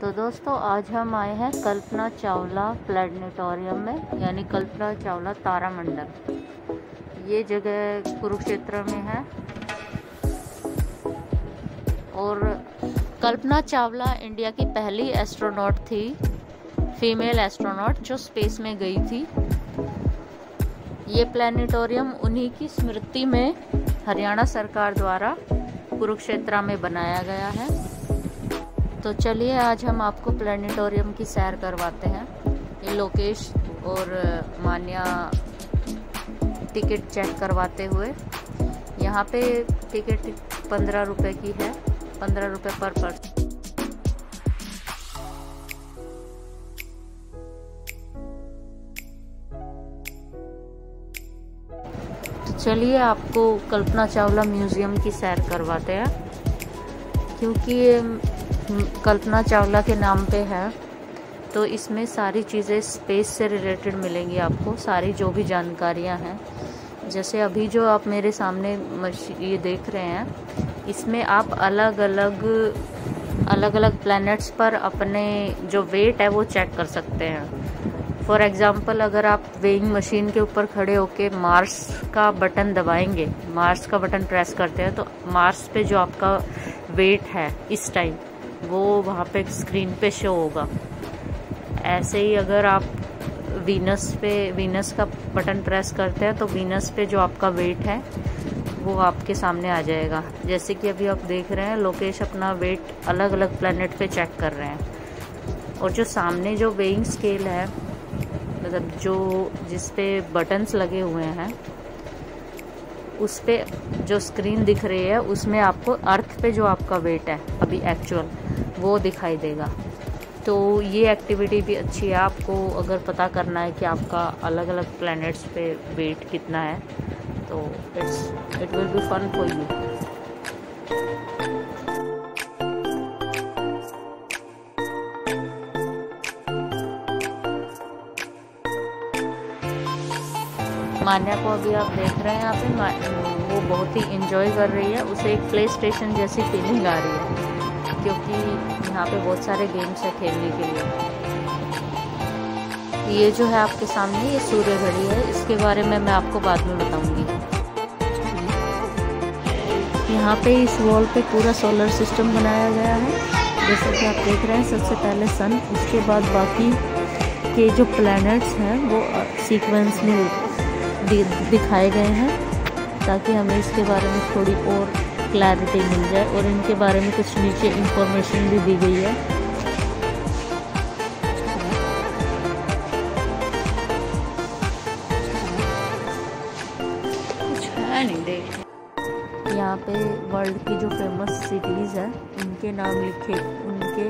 तो दोस्तों आज हम आए हैं कल्पना चावला प्लेनेटोरियम में, यानी कल्पना चावला तारामंडल। ये जगह कुरुक्षेत्र में है और कल्पना चावला इंडिया की पहली एस्ट्रोनॉट थी, फीमेल एस्ट्रोनॉट जो स्पेस में गई थी। ये प्लेनेटोरियम उन्हीं की स्मृति में हरियाणा सरकार द्वारा कुरुक्षेत्र में बनाया गया है। तो चलिए आज हम आपको प्लेनेटोरियम की सैर करवाते हैं। ये लोकेश और मान्या टिकट चेक करवाते हुए, यहाँ पे टिकट 15 रुपये की है, 15 रुपये पर पर्सन। चलिए आपको कल्पना चावला म्यूज़ियम की सैर करवाते हैं, क्योंकि ये कल्पना चावला के नाम पे है तो इसमें सारी चीज़ें स्पेस से रिलेटेड मिलेंगी आपको, सारी जो भी जानकारियां हैं। जैसे अभी जो आप मेरे सामने ये देख रहे हैं, इसमें आप अलग अलग प्लैनेट्स पर अपने जो वेट है वो चेक कर सकते हैं। फॉर एग्ज़ाम्पल, अगर आप वेइंग मशीन के ऊपर खड़े होकर मार्स का बटन दबाएंगे, मार्स का बटन प्रेस करते हैं, तो मार्स पे जो आपका वेट है इस टाइम वो वहाँ पे स्क्रीन पे शो होगा। ऐसे ही अगर आप वीनस का बटन प्रेस करते हैं तो वीनस पे जो आपका वेट है वो आपके सामने आ जाएगा। जैसे कि अभी आप देख रहे हैं, लोकेश अपना वेट अलग अलग प्लेनेट पे चेक कर रहे हैं। और जो सामने जो वेइंग स्केल है, मतलब जो जिस पे बटन्स लगे हुए हैं, उस पे जो स्क्रीन दिख रही है उसमें आपको अर्थ पे जो आपका वेट है अभी एक्चुअल वो दिखाई देगा। तो ये एक्टिविटी भी अच्छी है। आपको अगर पता करना है कि आपका अलग अलग प्लैनेट्स पे वेट कितना है तो it will be fun for you. Manya को अभी आप देख रहे हैं, यहाँ पे वो बहुत ही इंजॉय कर रही है, उसे एक प्ले स्टेशन जैसी फीलिंग आ रही है, क्योंकि यहाँ पे बहुत सारे गेम्स हैं खेलने के लिए। ये जो है आपके सामने ये सूर्य घड़ी है, इसके बारे में मैं आपको बाद में बताऊंगी। यहाँ पे इस वॉल पे पूरा सोलर सिस्टम बनाया गया है। जैसे कि आप देख रहे हैं, सबसे पहले सन, उसके बाद बाकी के जो प्लैनेट्स हैं वो सीक्वेंस में दिखाए गए हैं, ताकि हमें इसके बारे में थोड़ी और क्लैरिटी मिल जाए। और इनके बारे में कुछ नीचे इंफॉर्मेशन भी दी गई है। यहाँ पे वर्ल्ड की जो फेमस सिटीज़ है उनके नाम लिखे, उनके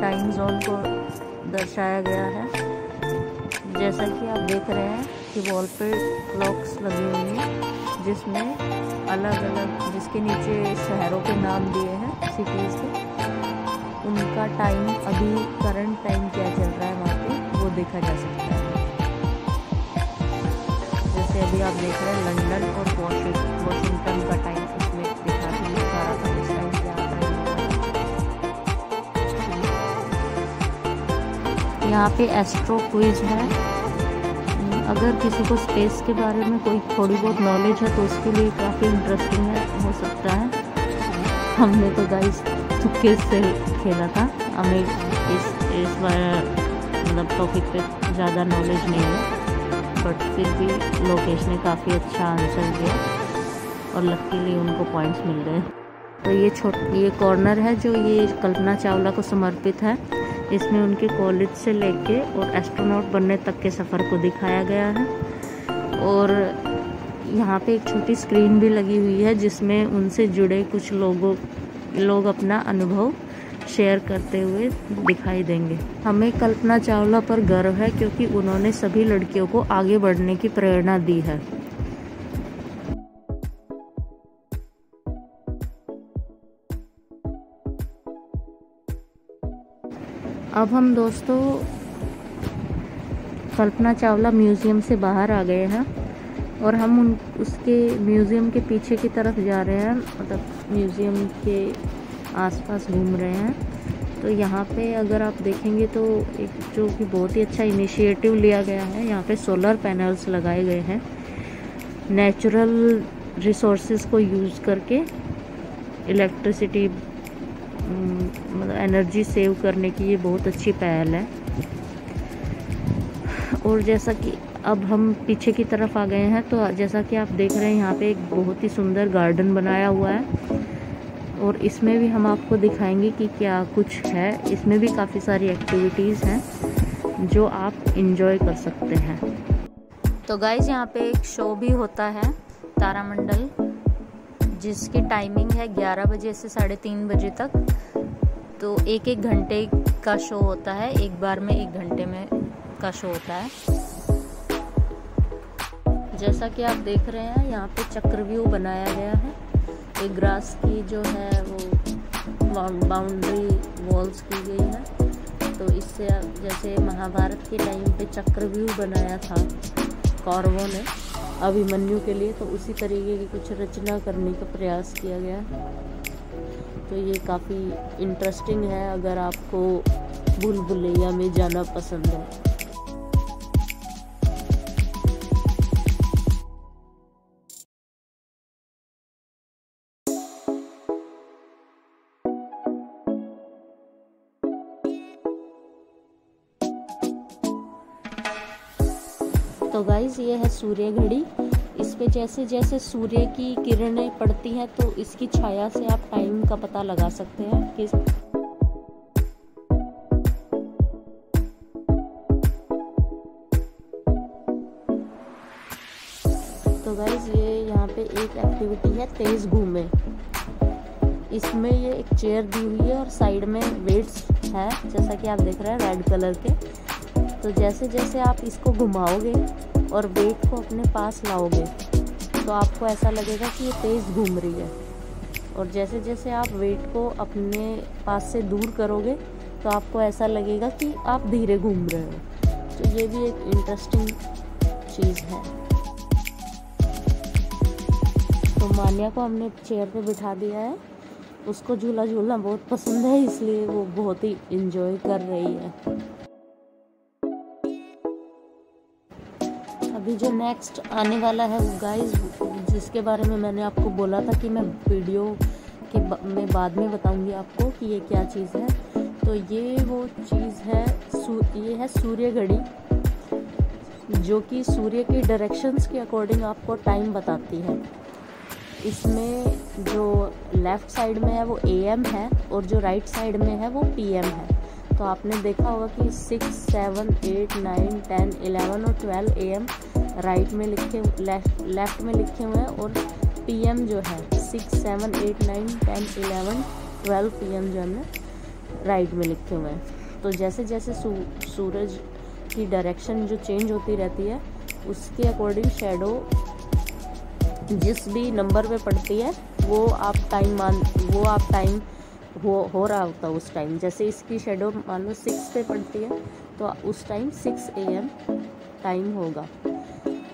टाइम जोन को दर्शाया गया है। जैसा कि आप देख रहे हैं कि वॉल पे क्लॉक्स लगी हुई हैं, जिसमें अलग अलग जिसके नीचे शहरों के नाम दिए हैं, सिटीज़ के, उनका टाइम अभी करंट टाइम क्या चल रहा है वहाँ पे वो देखा जा सकता है। जैसे अभी आप देख रहे हैं लंदन और वॉशिंगटन का टाइम इसमें दिखा रहा था, उस टाइम क्या टाइम। यहाँ पे एस्ट्रो क्विज है। अगर किसी को स्पेस के बारे में कोई थोड़ी बहुत नॉलेज है तो उसके लिए काफ़ी इंटरेस्टिंग है, हो सकता है। हमने तो गाइस तुक्के से खेला था, हमें इस मतलब टॉपिक पे ज़्यादा नॉलेज नहीं है, बट फिर भी लोकेश ने काफ़ी अच्छा आंसर दिया और लकीली उनको पॉइंट्स मिल गए। तो ये कॉर्नर है जो ये कल्पना चावला को समर्पित है। इसमें उनके कॉलेज से लेके और एस्ट्रोनॉट बनने तक के सफ़र को दिखाया गया है। और यहाँ पे एक छोटी स्क्रीन भी लगी हुई है, जिसमें उनसे जुड़े कुछ लोग अपना अनुभव शेयर करते हुए दिखाई देंगे। हमें कल्पना चावला पर गर्व है, क्योंकि उन्होंने सभी लड़कियों को आगे बढ़ने की प्रेरणा दी है। अब हम दोस्तों कल्पना चावला म्यूज़ियम से बाहर आ गए हैं और हम उसके म्यूज़ियम के पीछे की तरफ जा रहे हैं, मतलब म्यूज़ियम के आसपास घूम रहे हैं। तो यहाँ पे अगर आप देखेंगे तो एक जो कि बहुत ही अच्छा इनिशिएटिव लिया गया है, यहाँ पे सोलर पैनल्स लगाए गए हैं नेचुरल रिसोर्सेज को यूज़ करके इलेक्ट्रिसिटी मतलब एनर्जी सेव करने की ये बहुत अच्छी पहल है। और जैसा कि अब हम पीछे की तरफ आ गए हैं तो जैसा कि आप देख रहे हैं यहाँ पे एक बहुत ही सुंदर गार्डन बनाया हुआ है और इसमें भी हम आपको दिखाएंगे कि क्या कुछ है। इसमें भी काफ़ी सारी एक्टिविटीज़ हैं जो आप एंजॉय कर सकते हैं। तो गाइज़ यहाँ पे एक शो भी होता है तारामंडल, जिसकी टाइमिंग है 11 बजे से 3:30 बजे तक। तो एक एक घंटे का शो होता है, एक बार में एक घंटे में का शो होता है। जैसा कि आप देख रहे हैं यहाँ पे चक्रव्यूह बनाया गया है, एक ग्रास की जो है वो बाउंड्री वॉल्स की गई है। तो इससे जैसे महाभारत के टाइम पे चक्रव्यूह बनाया था कौरवों ने अभिमन्यु के लिए, तो उसी तरीके की कुछ रचना करने का प्रयास किया गया। तो ये काफ़ी इंटरेस्टिंग है अगर आपको भूलभुलैया में जाना पसंद है। तो गाइज़ ये है सूर्य घड़ी, इस पे जैसे जैसे सूर्य की किरणें पड़ती हैं तो इसकी छाया से आप टाइम का पता लगा सकते हैं कि तो गाइज़ ये यहाँ पे एक एक्टिविटी है तेज घूमे। इसमें ये एक चेयर दी हुई है और साइड में वेट्स है जैसा कि आप देख रहे हैं रेड कलर के। तो जैसे जैसे आप इसको घुमाओगे और वेट को अपने पास लाओगे तो आपको ऐसा लगेगा कि ये तेज़ घूम रही है, और जैसे जैसे आप वेट को अपने पास से दूर करोगे तो आपको ऐसा लगेगा कि आप धीरे घूम रहे हो। तो ये भी एक इंटरेस्टिंग चीज़ है। तो मान्या को हमने चेयर पे बिठा दिया है, उसको झूला झूलना बहुत पसंद है इसलिए वो बहुत ही इंजॉय कर रही है। अभी जो नेक्स्ट आने वाला है वो गाइस, जिसके बारे में मैंने आपको बोला था कि मैं वीडियो के में बाद में बताऊंगी आपको कि ये क्या चीज़ है। तो ये वो चीज़ है, ये है सूर्य घड़ी, जो कि सूर्य की डायरेक्शंस के अकॉर्डिंग आपको टाइम बताती है। इसमें जो लेफ़्ट साइड में है वो AM है और जो राइट साइड में है वो PM है। तो आपने देखा होगा कि 6, 7, 8, 9, 10, 11 और 12 AM राइट में लिखे, लेफ्ट में लिखे हुए हैं, और PM जो है 6, 7, 8, 9, 10, 11, 12 PM जो हमने राइट में लिखे हुए हैं। तो जैसे जैसे सूरज की डायरेक्शन जो चेंज होती रहती है उसके अकॉर्डिंग शेडो जिस भी नंबर पे पड़ती है वो आप टाइम हो रहा होता है उस टाइम। जैसे इसकी शेडो मान लो 6 पे पड़ती है तो उस टाइम 6 AM टाइम होगा।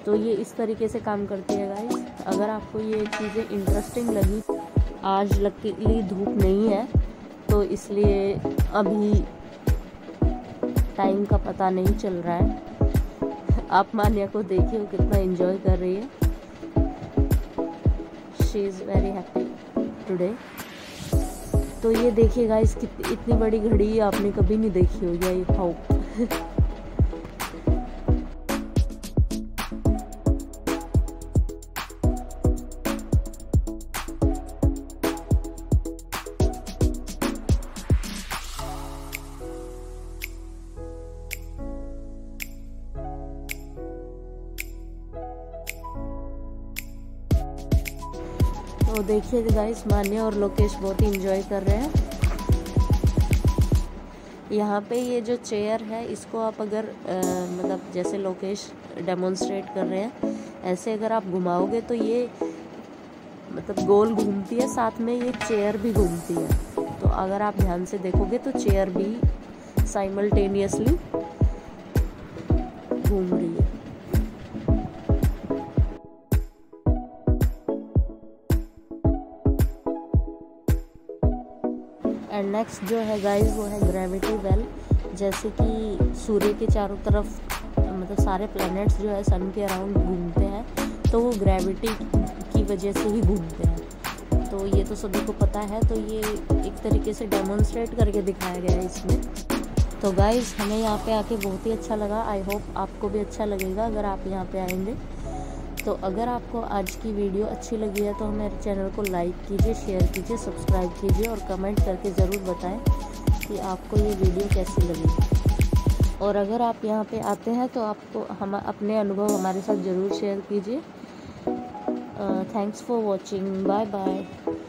तो ये इस तरीके से काम करती है गाइस। अगर आपको ये चीज़ें इंटरेस्टिंग लगी, आज लकीली धूप नहीं है तो इसलिए अभी टाइम का पता नहीं चल रहा है। आप मान्या को देखिए कितना एंजॉय कर रही है, she is very happy today. तो ये देखिएगा इसकी इतनी बड़ी घड़ी आपने कभी नहीं देखी होगी, आई होप। तो देखिए गाइस मान्या और लोकेश बहुत ही इंजॉय कर रहे हैं। यहाँ पे ये जो चेयर है इसको आप अगर मतलब जैसे लोकेश डेमोन्स्ट्रेट कर रहे हैं ऐसे अगर आप घुमाओगे तो ये मतलब गोल घूमती है, साथ में ये चेयर भी घूमती है। तो अगर आप ध्यान से देखोगे तो चेयर भी साइमल्टेनियसली घूम रही है। एंड नेक्स्ट जो है गाइस वो है ग्रेविटी वेल। जैसे कि सूर्य के चारों तरफ मतलब सारे प्लैनेट्स जो है सन के अराउंड घूमते हैं तो वो ग्रेविटी की वजह से ही घूमते हैं, तो ये तो सभी को पता है। तो ये एक तरीके से डेमोन्स्ट्रेट करके दिखाया गया है इसमें। तो गाइस हमें यहाँ पे आके बहुत ही अच्छा लगा, आई होप आपको भी अच्छा लगेगा अगर आप यहाँ पे आएंगे। तो अगर आपको आज की वीडियो अच्छी लगी है तो हमारे चैनल को लाइक कीजिए, शेयर कीजिए, सब्सक्राइब कीजिए और कमेंट करके ज़रूर बताएं कि आपको ये वीडियो कैसी लगी। और अगर आप यहाँ पे आते हैं तो आपको हम अपने अनुभव हमारे साथ ज़रूर शेयर कीजिए। Thanks for watching, bye bye.